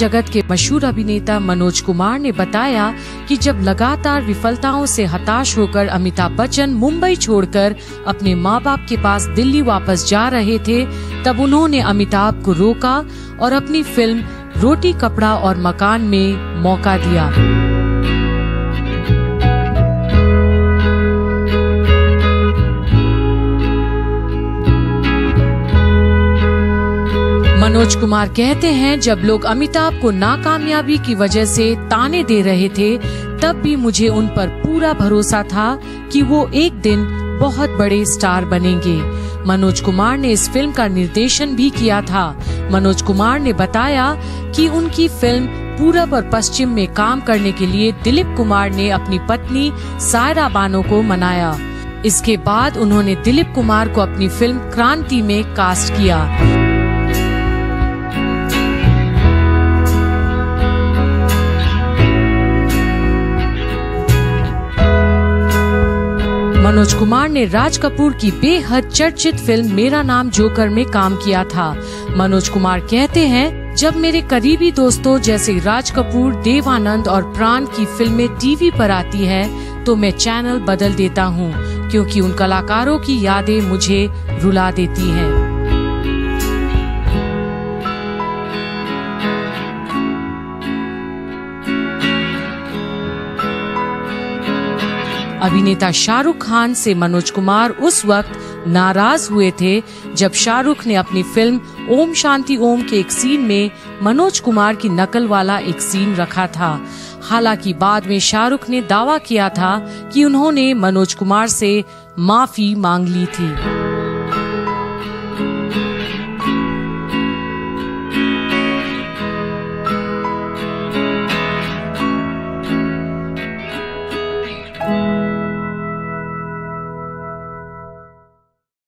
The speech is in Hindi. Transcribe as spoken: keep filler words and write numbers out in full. जगत के मशहूर अभिनेता मनोज कुमार ने बताया कि जब लगातार विफलताओं से हताश होकर अमिताभ बच्चन मुंबई छोड़कर अपने माँ बाप के पास दिल्ली वापस जा रहे थे, तब उन्होंने अमिताभ को रोका और अपनी फिल्म रोटी कपड़ा और मकान में मौका दिया। मनोज कुमार कहते हैं, जब लोग अमिताभ को नाकामयाबी की वजह से ताने दे रहे थे, तब भी मुझे उन पर पूरा भरोसा था कि वो एक दिन बहुत बड़े स्टार बनेंगे। मनोज कुमार ने इस फिल्म का निर्देशन भी किया था। मनोज कुमार ने बताया कि उनकी फिल्म पूरब और पश्चिम में काम करने के लिए दिलीप कुमार ने अपनी पत्नी सायरा बानो को मनाया। इसके बाद उन्होंने दिलीप कुमार को अपनी फिल्म क्रांति में कास्ट किया। मनोज कुमार ने राज कपूर की बेहद चर्चित फिल्म मेरा नाम जोकर में काम किया था। मनोज कुमार कहते हैं, जब मेरे करीबी दोस्तों जैसे राज कपूर, देवानंद और प्राण की फिल्में टीवी पर आती है तो मैं चैनल बदल देता हूं, क्योंकि उन कलाकारों की यादें मुझे रुला देती हैं। अभिनेता शाहरुख खान से मनोज कुमार उस वक्त नाराज हुए थे जब शाहरुख ने अपनी फिल्म ओम शांति ओम के एक सीन में मनोज कुमार की नकल वाला एक सीन रखा था। हालांकि बाद में शाहरुख ने दावा किया था कि उन्होंने मनोज कुमार से माफी मांग ली थी।